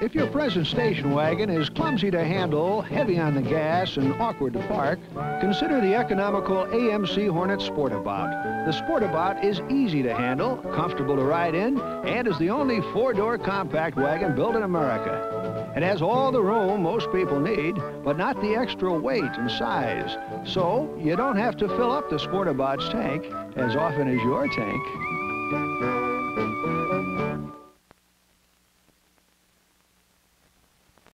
If your present station wagon is clumsy to handle, heavy on the gas, and awkward to park, consider the economical AMC Hornet Sportabout. The Sportabout is easy to handle, comfortable to ride in, and is the only four-door compact wagon built in America. It has all the room most people need, but not the extra weight and size. So you don't have to fill up the Sportabout's tank as often as your tank.